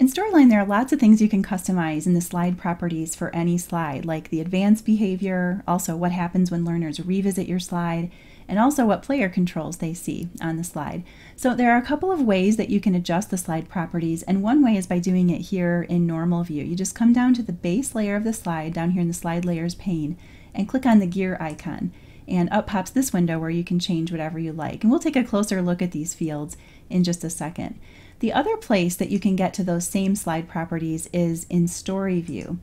In Storyline, there are lots of things you can customize in the slide properties for any slide, like the advanced behavior, also what happens when learners revisit your slide, and also what player controls they see on the slide. So there are a couple of ways that you can adjust the slide properties, and one way is by doing it here in normal view. You just come down to the base layer of the slide, down here in the slide layers pane, and click on the gear icon. And up pops this window where you can change whatever you like. And we'll take a closer look at these fields in just a second. The other place that you can get to those same slide properties is in Story View.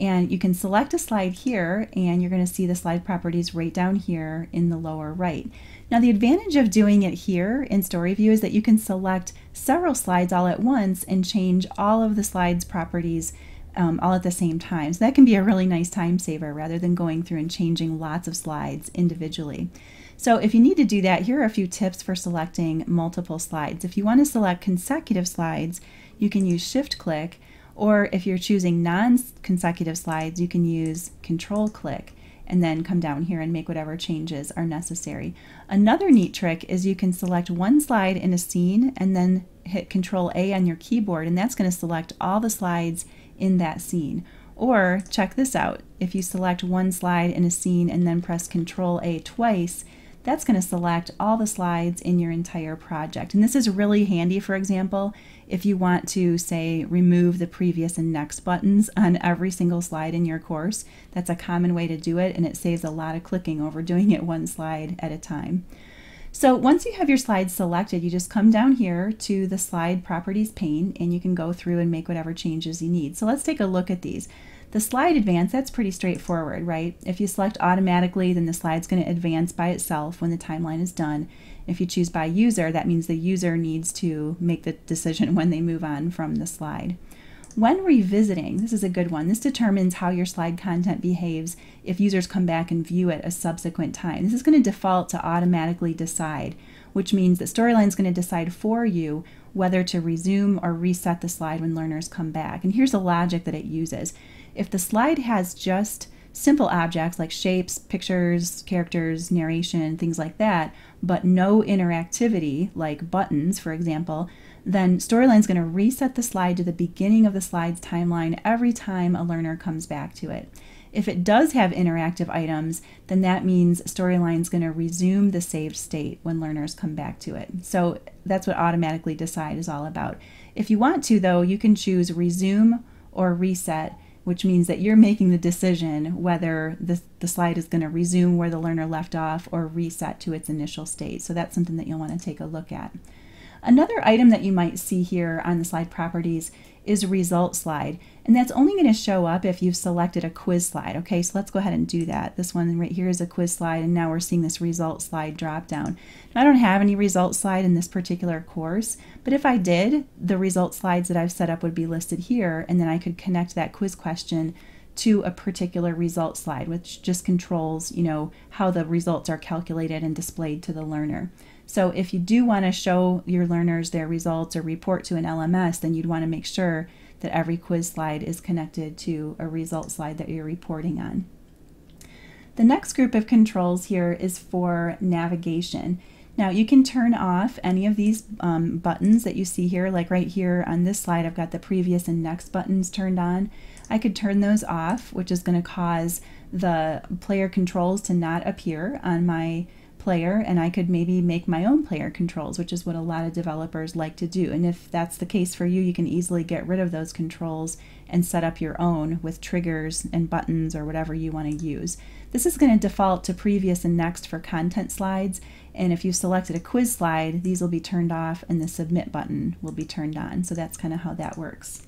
And you can select a slide here, and you're going to see the slide properties right down here in the lower right. Now, the advantage of doing it here in Story View is that you can select several slides all at once and change all of the slides properties all at the same time. So that can be a really nice time saver rather than going through and changing lots of slides individually. So if you need to do that, here are a few tips for selecting multiple slides. If you want to select consecutive slides, you can use shift click, or if you're choosing non-consecutive slides, you can use control click and then come down here and make whatever changes are necessary. Another neat trick is you can select one slide in a scene and then hit control A on your keyboard, and that's going to select all the slides in that scene. Or check this out, if you select one slide in a scene and then press Control A twice, that's going to select all the slides in your entire project. And this is really handy, for example, if you want to, say, remove the previous and next buttons on every single slide in your course. That's a common way to do it, and it saves a lot of clicking over doing it one slide at a time. So once you have your slides selected, you just come down here to the slide properties pane, and you can go through and make whatever changes you need. So let's take a look at these. The slide advance, that's pretty straightforward, right? If you select automatically, then the slide's going to advance by itself when the timeline is done. If you choose by user, that means the user needs to make the decision when they move on from the slide. When revisiting, this is a good one. This determines how your slide content behaves if users come back and view it a subsequent time. This is going to default to automatically decide, which means that Storyline is going to decide for you whether to resume or reset the slide when learners come back. And here's the logic that it uses. If the slide has just simple objects like shapes, pictures, characters, narration, things like that, but no interactivity like buttons, for example, then Storyline is going to reset the slide to the beginning of the slide's timeline every time a learner comes back to it. If it does have interactive items, then that means Storyline is going to resume the saved state when learners come back to it. So that's what automatically decide is all about. If you want to, though, you can choose resume or reset, which means that you're making the decision whether the slide is going to resume where the learner left off or reset to its initial state. So that's something that you'll want to take a look at. Another item that you might see here on the slide properties is result slide, and that's only going to show up if you've selected a quiz slide. Okay, so let's go ahead and do that. This one right here is a quiz slide, and now we're seeing this result slide drop down. Now, I don't have any result slide in this particular course, but if I did, the result slides that I've set up would be listed here, and then I could connect that quiz question to a particular result slide, which just controls, you know, how the results are calculated and displayed to the learner. So if you do want to show your learners their results or report to an LMS, then you'd want to make sure that every quiz slide is connected to a result slide that you're reporting on. The next group of controls here is for navigation. Now, you can turn off any of these buttons that you see here, like right here on this slide, I've got the previous and next buttons turned on. I could turn those off, which is going to cause the player controls to not appear on my player, and I could maybe make my own player controls, which is what a lot of developers like to do. And if that's the case for you, you can easily get rid of those controls and set up your own with triggers and buttons or whatever you want to use. This is going to default to previous and next for content slides, and if you've selected a quiz slide, these will be turned off and the submit button will be turned on. So that's kind of how that works.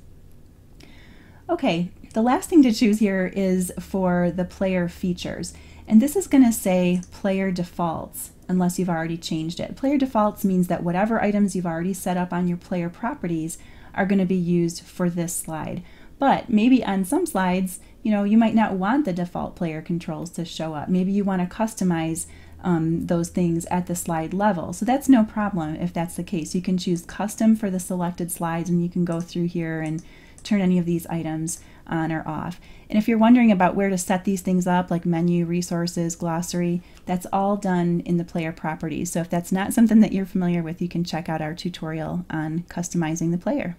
Okay, the last thing to choose here is for the player features. And this is going to say player defaults, unless you've already changed it. Player defaults means that whatever items you've already set up on your player properties are going to be used for this slide. But maybe on some slides, you know, you might not want the default player controls to show up. Maybe you want to customize those things at the slide level. So that's no problem if that's the case. You can choose custom for the selected slides, and you can go through here and turn any of these items on or off. And if you're wondering about where to set these things up, like menu, resources, glossary, that's all done in the player properties. So if that's not something that you're familiar with, you can check out our tutorial on customizing the player.